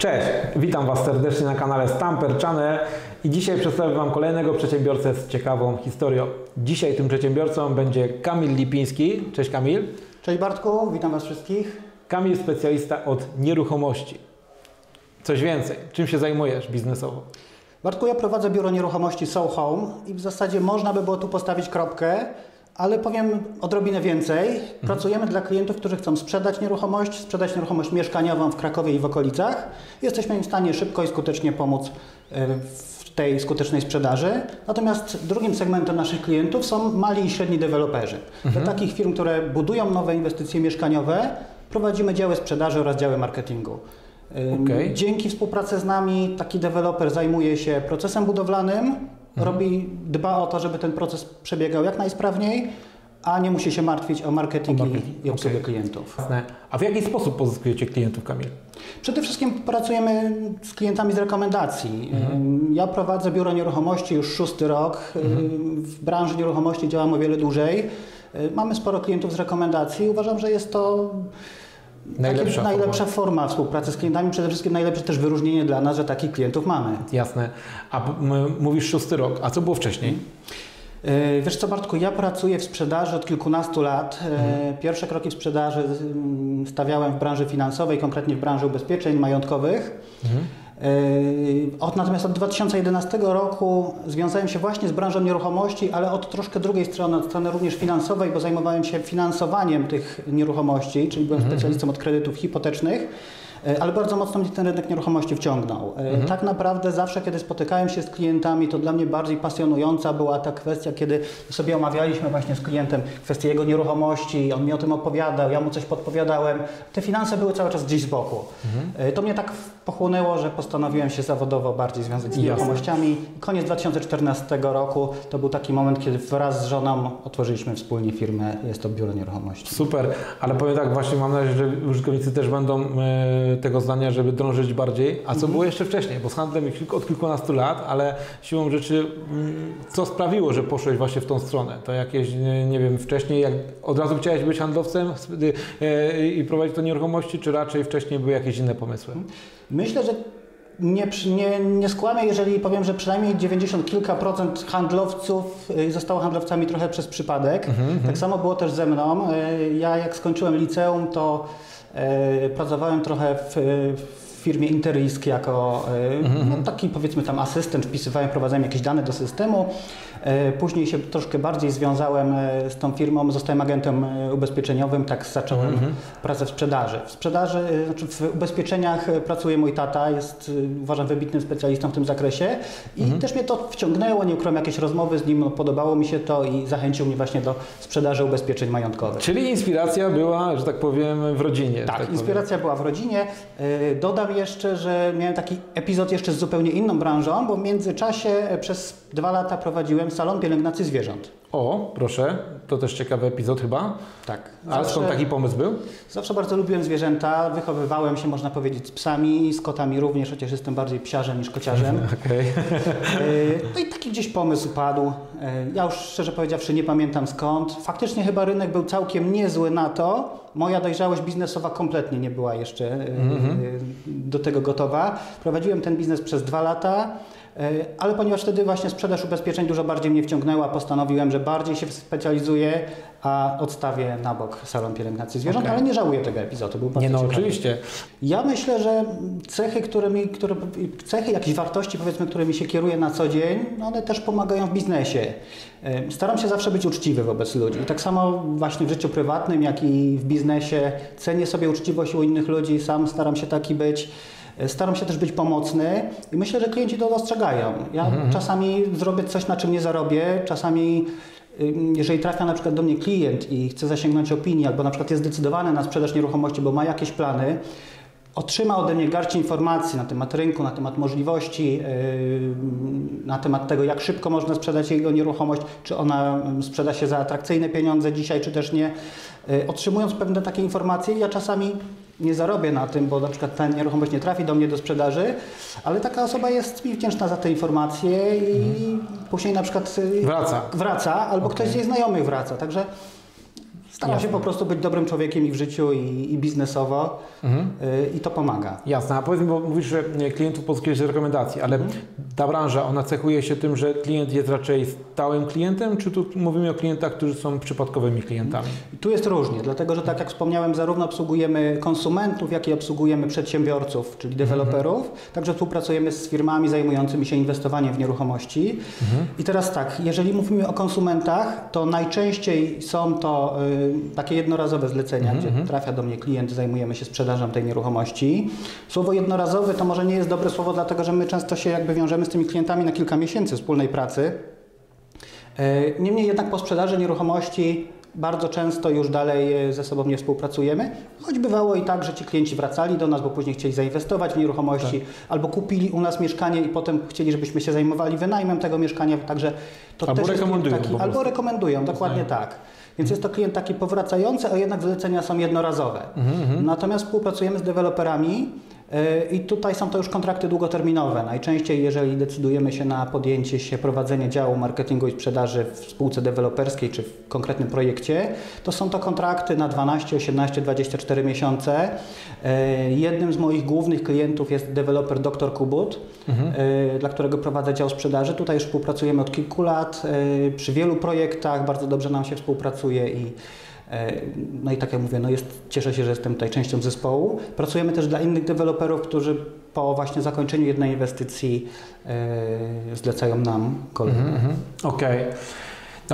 Cześć, witam Was serdecznie na kanale Stamper Channel i dzisiaj przedstawię Wam kolejnego przedsiębiorcę z ciekawą historią. Dzisiaj tym przedsiębiorcą będzie Kamil Lipiński. Cześć Kamil. Cześć Bartku, witam Was wszystkich. Kamil, specjalista od nieruchomości. Coś więcej, czym się zajmujesz biznesowo? Bartku, ja prowadzę biuro nieruchomości So!Home i w zasadzie można by było tu postawić kropkę, ale powiem odrobinę więcej. Pracujemy dla klientów, którzy chcą sprzedać nieruchomość mieszkaniową w Krakowie i w okolicach. Jesteśmy im w stanie szybko i skutecznie pomóc w tej skutecznej sprzedaży. Natomiast drugim segmentem naszych klientów są mali i średni deweloperzy. Dla takich firm, które budują nowe inwestycje mieszkaniowe, prowadzimy działy sprzedaży oraz działy marketingu. Dzięki współpracy z nami taki deweloper zajmuje się procesem budowlanym, dba o to, żeby ten proces przebiegał jak najsprawniej, a nie musi się martwić o marketing. I obsługę klientów. Jasne. A w jaki sposób pozyskujecie klientów, Kamil? Przede wszystkim pracujemy z klientami z rekomendacji. Ja prowadzę biuro nieruchomości już 6. rok. W branży nieruchomości działam o wiele dłużej. Mamy sporo klientów z rekomendacji. Uważam, że jest to najlepsza forma współpracy z klientami, przede wszystkim najlepsze też wyróżnienie dla nas, że takich klientów mamy. Jasne. A mówisz 6. rok, a co było wcześniej? Wiesz co, Bartku, ja pracuję w sprzedaży od kilkunastu lat. Pierwsze kroki w sprzedaży stawiałem w branży finansowej, konkretnie w branży ubezpieczeń majątkowych. Natomiast od 2011 roku związałem się właśnie z branżą nieruchomości, ale od troszkę drugiej strony, od strony również finansowej, bo zajmowałem się finansowaniem tych nieruchomości, czyli byłem specjalistą od kredytów hipotecznych, ale bardzo mocno mnie ten rynek nieruchomości wciągnął. Tak naprawdę zawsze, kiedy spotykałem się z klientami, to dla mnie bardziej pasjonująca była ta kwestia, kiedy sobie omawialiśmy właśnie z klientem kwestię jego nieruchomości, on mi o tym opowiadał, ja mu coś podpowiadałem. Te finanse były cały czas gdzieś z boku. To mnie tak pochłonęło, że postanowiłem się zawodowo bardziej związać z nieruchomościami. Koniec 2014 roku to był taki moment, kiedy wraz z żoną otworzyliśmy wspólnie firmę. Jest to biuro nieruchomości. Super, ale powiem tak, właśnie mam nadzieję, że użytkownicy też będą tego zdania, żeby drążyć bardziej. A co było jeszcze wcześniej? Bo z handlem od kilkunastu lat, ale siłą rzeczy co sprawiło, że poszłeś właśnie w tą stronę? To jakieś, nie wiem, wcześniej jak od razu chciałeś być handlowcem i prowadzić to nieruchomości, czy raczej wcześniej były jakieś inne pomysły? Myślę, że nie skłamię, jeżeli powiem, że przynajmniej 90 kilka procent handlowców zostało handlowcami trochę przez przypadek. Tak samo było też ze mną. Ja jak skończyłem liceum, to pracowałem trochę w firmie Interisk jako taki, powiedzmy, tam asystent, wpisywałem, prowadzałem jakieś dane do systemu. Później się troszkę bardziej związałem z tą firmą, zostałem agentem ubezpieczeniowym, tak zacząłem pracę w sprzedaży. Znaczy w ubezpieczeniach pracuje mój tata, jest, uważam, wybitnym specjalistą w tym zakresie i też mnie to wciągnęło, nie ukrywam, jakieś rozmowy z nim, podobało mi się to i zachęcił mnie właśnie do sprzedaży ubezpieczeń majątkowych. Czyli inspiracja była, że tak powiem, w rodzinie. Tak, inspiracja była w rodzinie. Dodam jeszcze, że miałem taki epizod jeszcze z zupełnie inną branżą, bo w międzyczasie przez 2 lata prowadziłem salon pielęgnacji zwierząt. O, proszę, to też ciekawy epizod chyba. Tak. A skąd taki pomysł był? Zawsze bardzo lubiłem zwierzęta, wychowywałem się, można powiedzieć, z psami, z kotami również, chociaż jestem bardziej psiarzem niż kociarzem. No i taki gdzieś pomysł padł. Ja już szczerze powiedziawszy nie pamiętam skąd. Faktycznie chyba rynek był całkiem niezły na to. Moja dojrzałość biznesowa kompletnie nie była jeszcze do tego gotowa. Prowadziłem ten biznes przez 2 lata. Ale ponieważ wtedy właśnie sprzedaż ubezpieczeń dużo bardziej mnie wciągnęła, postanowiłem, że bardziej się specjalizuję, a odstawię na bok salon pielęgnacji zwierząt, ale nie żałuję tego epizodu. Był bardzo ciekawy. Oczywiście. Ja myślę, że cechy, jakieś wartości, powiedzmy, którymi się kieruję na co dzień, one też pomagają w biznesie. Staram się zawsze być uczciwy wobec ludzi. Tak samo właśnie w życiu prywatnym, jak i w biznesie cenię sobie uczciwość u innych ludzi, sam staram się taki być. Staram się też być pomocny i myślę, że klienci to dostrzegają. Ja czasami zrobię coś, na czym nie zarobię, czasami jeżeli trafia na przykład do mnie klient i chce zasięgnąć opinii, albo na przykład jest zdecydowany na sprzedaż nieruchomości, bo ma jakieś plany, otrzyma ode mnie garść informacji na temat rynku, na temat możliwości, na temat tego, jak szybko można sprzedać jego nieruchomość, czy ona sprzeda się za atrakcyjne pieniądze dzisiaj, czy też nie. Otrzymując pewne takie informacje, ja czasami nie zarobię na tym, bo na przykład ta nieruchomość nie trafi do mnie do sprzedaży, ale taka osoba jest mi wdzięczna za te informacje i później na przykład wraca albo ktoś z jej znajomych wraca. Także Staram się po prostu być dobrym człowiekiem i w życiu, i biznesowo, i to pomaga. Jasne, a powiedz mi, bo mówisz, że klientów pozyskujesz rekomendacji, ale ta branża, ona cechuje się tym, że klient jest raczej stałym klientem, czy tu mówimy o klientach, którzy są przypadkowymi klientami? Tu jest różnie, dlatego że tak jak wspomniałem, zarówno obsługujemy konsumentów, jak i obsługujemy przedsiębiorców, czyli deweloperów, także współpracujemy z firmami zajmującymi się inwestowaniem w nieruchomości. I teraz tak, jeżeli mówimy o konsumentach, to najczęściej są to takie jednorazowe zlecenia, gdzie trafia do mnie klient, zajmujemy się sprzedażą tej nieruchomości. Słowo jednorazowy to może nie jest dobre słowo, dlatego że my często się jakby wiążemy z tymi klientami na kilka miesięcy wspólnej pracy. Niemniej jednak po sprzedaży nieruchomości bardzo często już dalej ze sobą nie współpracujemy, choć bywało i tak, że ci klienci wracali do nas, bo później chcieli zainwestować w nieruchomości, albo kupili u nas mieszkanie i potem chcieli, żebyśmy się zajmowali wynajmem tego mieszkania, także to albo też rekomendują, jest taki, albo rekomendują, dokładnie tak. Więc jest to klient taki powracający, a jednak zlecenia są jednorazowe. Natomiast współpracujemy z deweloperami i tutaj są to już kontrakty długoterminowe. Najczęściej, jeżeli decydujemy się na podjęcie się prowadzenia działu marketingu i sprzedaży w spółce deweloperskiej czy w konkretnym projekcie, to są to kontrakty na 12, 18, 24 miesiące. Jednym z moich głównych klientów jest deweloper Dr Kubut, dla którego prowadzę dział sprzedaży. Tutaj już współpracujemy od kilku lat przy wielu projektach, bardzo dobrze nam się współpracuje i no i tak jak mówię, no cieszę się, że jestem tutaj częścią zespołu. Pracujemy też dla innych deweloperów, którzy po właśnie zakończeniu jednej inwestycji zlecają nam kolejne. Okej.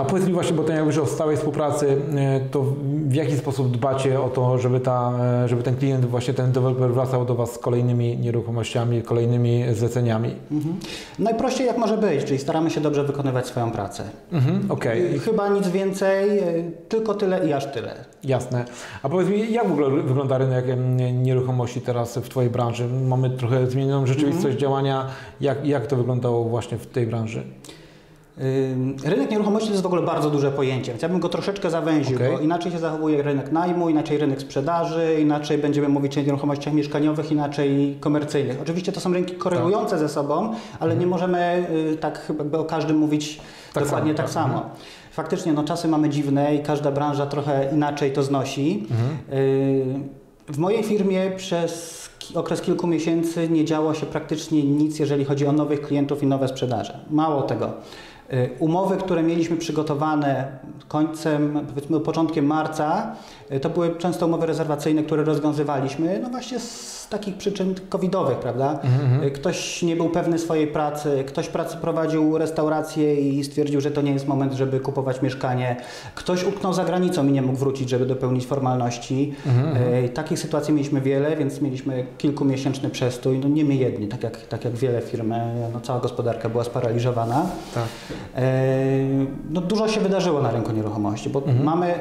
A powiedz mi właśnie, bo to jak mówisz o stałej współpracy, to w jaki sposób dbacie o to, żeby ten klient, właśnie ten deweloper wracał do Was z kolejnymi nieruchomościami, kolejnymi zleceniami? Najprościej jak może być, czyli staramy się dobrze wykonywać swoją pracę. Chyba nic więcej, tylko tyle i aż tyle. Jasne. A powiedz mi, jak w ogóle wygląda rynek nieruchomości teraz w Twojej branży? Mamy trochę zmienioną rzeczywistość działania. Jak to wyglądało właśnie w tej branży? Rynek nieruchomości to jest w ogóle bardzo duże pojęcie, więc ja bym go troszeczkę zawęził, bo inaczej się zachowuje rynek najmu, inaczej rynek sprzedaży, inaczej będziemy mówić o nieruchomościach mieszkaniowych, inaczej komercyjnych. Oczywiście to są rynki korelujące ze sobą, ale nie możemy tak jakby o każdym mówić tak dokładnie samo, tak samo. Faktycznie no, czasy mamy dziwne i każda branża trochę inaczej to znosi. W mojej firmie przez okres kilku miesięcy nie działo się praktycznie nic, jeżeli chodzi o nowych klientów i nowe sprzedaże. Mało tego. Umowy, które mieliśmy przygotowane końcem, powiedzmy początkiem marca, to były często umowy rezerwacyjne, które rozwiązywaliśmy, no właśnie z takich przyczyn covidowych, prawda? Ktoś nie był pewny swojej pracy, ktoś prowadził restaurację i stwierdził, że to nie jest moment, żeby kupować mieszkanie. Ktoś utknął za granicą i nie mógł wrócić, żeby dopełnić formalności. Takich sytuacji mieliśmy wiele, więc mieliśmy kilkumiesięczny przestój, no nie my jedni, tak jak wiele firm, no cała gospodarka była sparaliżowana. No dużo się wydarzyło na rynku nieruchomości, bo mamy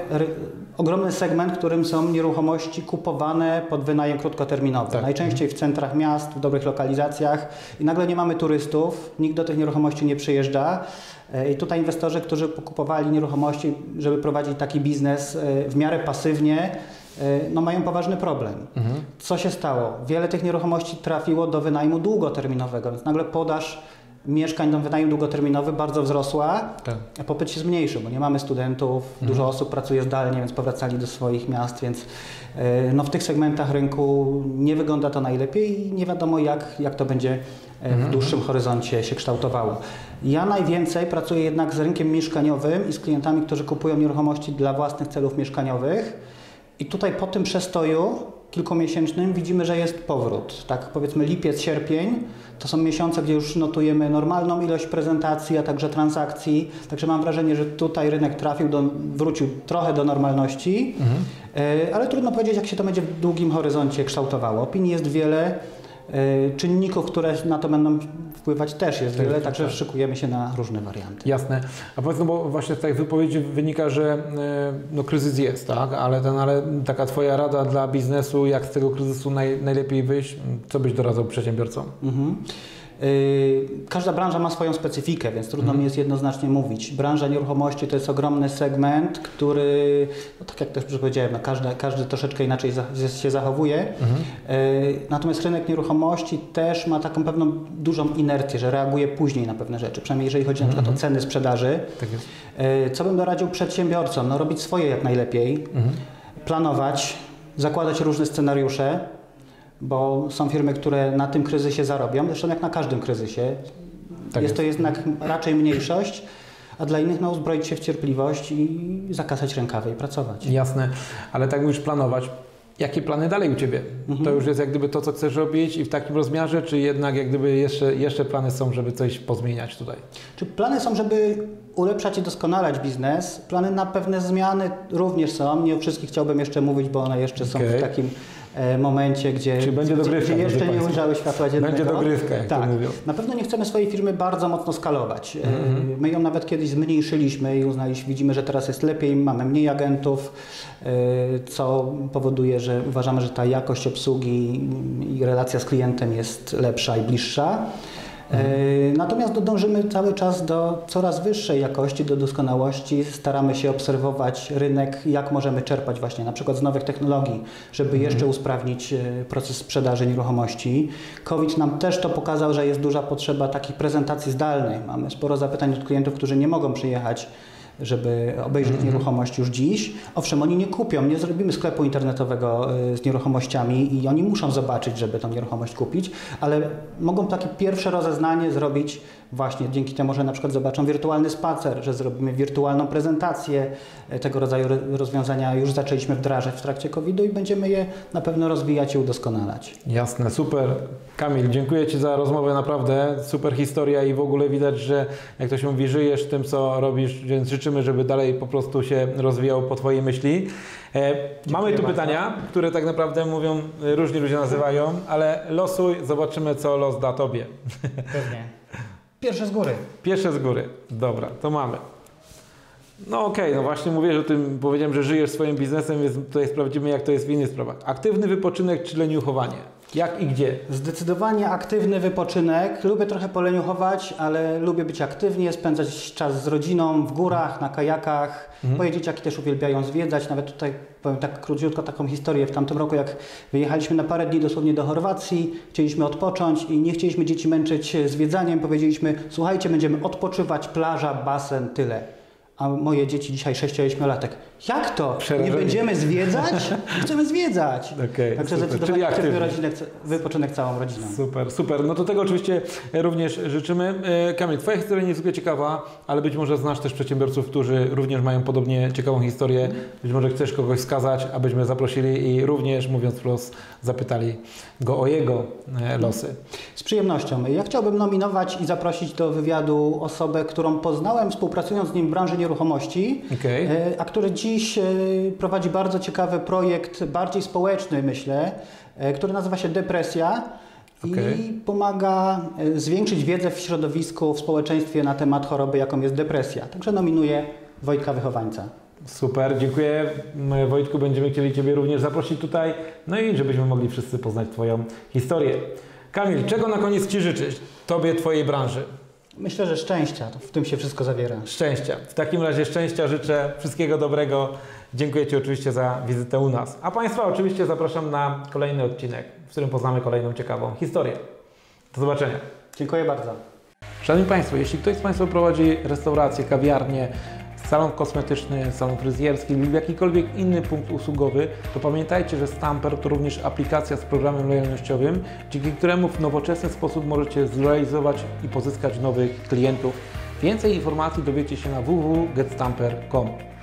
ogromny segment, którym są nieruchomości kupowane pod wynajem krótkoterminowy. Najczęściej w centrach miast, w dobrych lokalizacjach i nagle nie mamy turystów, nikt do tych nieruchomości nie przyjeżdża. I tutaj inwestorzy, którzy kupowali nieruchomości, żeby prowadzić taki biznes w miarę pasywnie, no mają poważny problem. Co się stało? Wiele tych nieruchomości trafiło do wynajmu długoterminowego, więc nagle podaż mieszkań do wynajmu długoterminowy bardzo wzrosła, a popyt się zmniejszył, bo nie mamy studentów, dużo osób pracuje zdalnie, więc powracali do swoich miast, więc no, w tych segmentach rynku nie wygląda to najlepiej i nie wiadomo jak to będzie w dłuższym horyzoncie się kształtowało. Ja najwięcej pracuję jednak z rynkiem mieszkaniowym i z klientami, którzy kupują nieruchomości dla własnych celów mieszkaniowych i tutaj po tym przestoju kilkumiesięcznym widzimy, że jest powrót. Tak powiedzmy lipiec, sierpień to są miesiące, gdzie już notujemy normalną ilość prezentacji, a także transakcji. Także mam wrażenie, że tutaj rynek wrócił trochę do normalności, ale trudno powiedzieć, jak się to będzie w długim horyzoncie kształtowało. Opinii jest wiele, czynników, które na to będą wpływać też jest wiele, także szykujemy się na różne warianty. Jasne. A powiedz, no bo właśnie z tej wypowiedzi wynika, że no, kryzys jest, tak? Ale taka Twoja rada dla biznesu, jak z tego kryzysu najlepiej wyjść, co byś doradzał przedsiębiorcom? Każda branża ma swoją specyfikę, więc trudno mi jest jednoznacznie mówić. Branża nieruchomości to jest ogromny segment, który, no tak jak też powiedziałem, no każdy troszeczkę inaczej się zachowuje. Natomiast rynek nieruchomości też ma taką pewną dużą inercję, że reaguje później na pewne rzeczy, przynajmniej jeżeli chodzi na przykład o ceny sprzedaży. Tak jest. Co bym doradził przedsiębiorcom? No, robić swoje jak najlepiej, planować, zakładać różne scenariusze, bo są firmy, które na tym kryzysie zarobią, zresztą jak na każdym kryzysie. Tak jest to jednak raczej mniejszość, a dla innych no, uzbroić się w cierpliwość i zakasać rękawy i pracować. Jasne, ale tak już planować. Jakie plany dalej u Ciebie? To już jest jak gdyby to, co chcesz robić i w takim rozmiarze, czy jednak jak gdyby jeszcze plany są, żeby coś pozmieniać tutaj? Czy plany są, żeby ulepszać i doskonalać biznes? Plany na pewne zmiany również są. Nie o wszystkich chciałbym jeszcze mówić, bo one jeszcze są w takim momencie, gdzie, gdzie jeszcze nie ujrzały światła dziennego. Będzie dogrywka, jak to mówią. Na pewno nie chcemy swojej firmy bardzo mocno skalować. My ją nawet kiedyś zmniejszyliśmy i uznaliśmy, widzimy, że teraz jest lepiej, mamy mniej agentów, co powoduje, że uważamy, że ta jakość obsługi i relacja z klientem jest lepsza i bliższa. Natomiast dążymy cały czas do coraz wyższej jakości, do doskonałości. Staramy się obserwować rynek, jak możemy czerpać właśnie na przykład z nowych technologii, żeby jeszcze usprawnić proces sprzedaży nieruchomości. COVID nam też to pokazał, że jest duża potrzeba takiej prezentacji zdalnej. Mamy sporo zapytań od klientów, którzy nie mogą przyjechać, żeby obejrzeć nieruchomość już dziś. Owszem, oni nie kupią, nie zrobimy sklepu internetowego z nieruchomościami i oni muszą zobaczyć, żeby tą nieruchomość kupić, ale mogą takie pierwsze rozeznanie zrobić właśnie dzięki temu, że na przykład zobaczą wirtualny spacer, że zrobimy wirtualną prezentację. Tego rodzaju rozwiązania już zaczęliśmy wdrażać w trakcie COVID-u i będziemy je na pewno rozwijać i udoskonalać. Jasne, super. Kamil, dziękuję Ci za rozmowę, naprawdę super historia i w ogóle widać, że jak to się mówi, żyjesz tym, co robisz, więc życzymy, żeby dalej po prostu się rozwijał po Twojej myśli. Mamy tu pytania, które tak naprawdę mówią, różni ludzie nazywają, ale losuj, zobaczymy, co los da Tobie. Pewnie. Pierwsze z góry. Pierwsze z góry. Dobra, to mamy. No okej, no właśnie mówię, że tym powiedziałem, że żyjesz swoim biznesem, więc tutaj sprawdzimy, jak to jest w innych sprawach. Aktywny wypoczynek czy leniuchowanie? Jak i gdzie? Zdecydowanie aktywny wypoczynek. Lubię trochę poleniuchować, ale lubię być aktywnie, spędzać czas z rodziną w górach, na kajakach. Moje dzieciaki też uwielbiają zwiedzać. Nawet tutaj powiem tak króciutko taką historię. W tamtym roku, jak wyjechaliśmy na parę dni dosłownie do Chorwacji, chcieliśmy odpocząć i nie chcieliśmy dzieci męczyć zwiedzaniem. Powiedzieliśmy, słuchajcie, będziemy odpoczywać, plaża, basen, tyle. A moje dzieci dzisiaj 6- i 8-latek. Jak to? Nie będziemy zwiedzać? Chcemy zwiedzać. Okay, także zdecydowanie aktywny wypoczynek całą rodziną. Super, super. No to tego oczywiście również życzymy. Kamil, Twoja historia nie jest niezwykle ciekawa, ale być może znasz też przedsiębiorców, którzy również mają podobnie ciekawą historię. Być może chcesz kogoś wskazać, abyśmy zaprosili i również, mówiąc los, zapytali go o jego losy. Z przyjemnością. Ja chciałbym nominować i zaprosić do wywiadu osobę, którą poznałem współpracując z nim w branży nieruchomości, a który dziś prowadzi bardzo ciekawy projekt, bardziej społeczny myślę, który nazywa się Depresja i pomaga zwiększyć wiedzę w środowisku, w społeczeństwie na temat choroby, jaką jest depresja. Także nominuję Wojtka Wychowańca. Super, dziękuję. My, Wojtku, będziemy chcieli Ciebie również zaprosić tutaj, no i żebyśmy mogli wszyscy poznać Twoją historię. Kamil, czego na koniec Ci życzysz? Tobie, Twojej branży? Myślę, że szczęścia. W tym się wszystko zawiera. Szczęścia. W takim razie szczęścia życzę. Wszystkiego dobrego. Dziękuję Ci oczywiście za wizytę u nas. A Państwa oczywiście zapraszam na kolejny odcinek, w którym poznamy kolejną ciekawą historię. Do zobaczenia. Dziękuję bardzo. Szanowni Państwo, jeśli ktoś z Państwa prowadzi restaurację, kawiarnię, salon kosmetyczny, salon fryzjerski lub jakikolwiek inny punkt usługowy, to pamiętajcie, że Stamper to również aplikacja z programem lojalnościowym, dzięki któremu w nowoczesny sposób możecie zrealizować i pozyskać nowych klientów. Więcej informacji dowiecie się na www.getstamper.com.